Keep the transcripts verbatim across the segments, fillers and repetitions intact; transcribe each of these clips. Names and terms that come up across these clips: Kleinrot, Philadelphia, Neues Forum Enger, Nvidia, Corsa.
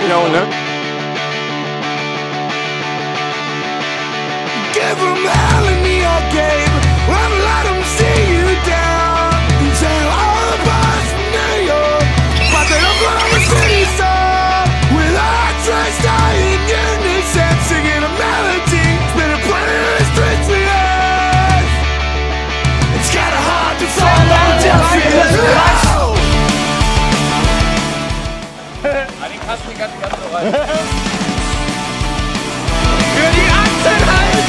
you know, no? Give them hell in your game and let them see you down. Tell all of us New York, but they don't want the city song. With our trash dying unison, singing a melody, spin a planet in the streets we have. It's kinda hard to follow Philadelphia. Für die Einzelheit!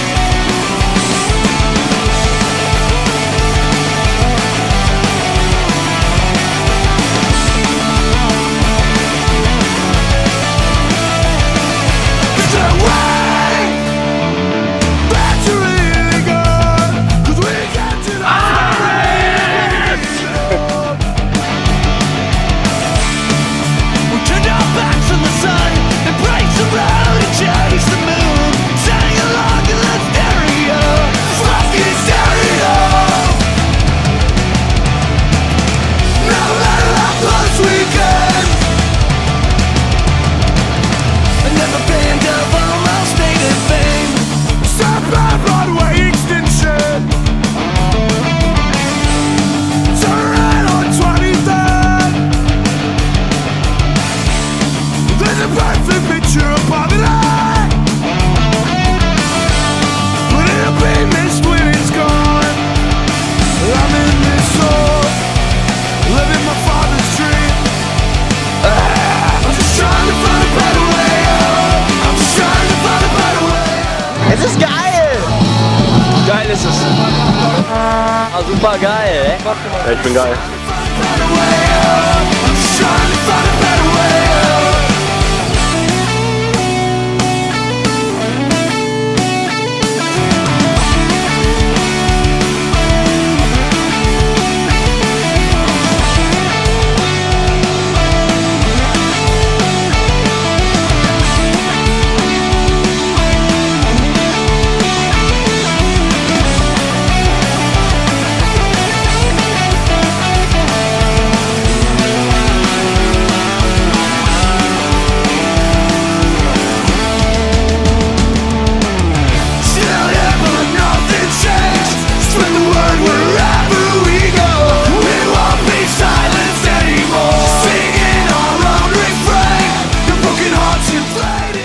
Ah, super geil, ey. Ich bin geil.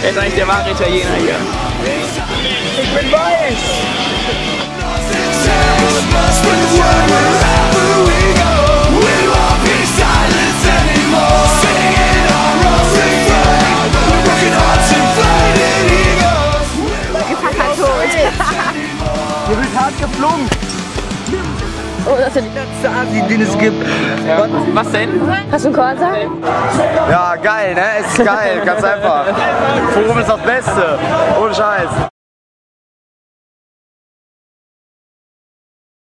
Jetzt eigentlich der wahre Italiener hier. Ich bin weiß! Das ist der letzte Asi, den es gibt. Ja. Was denn? Hast du einen Corsa? Ja, geil, ne? Es ist geil, ganz einfach. Forum ist das Beste. Ohne Scheiß.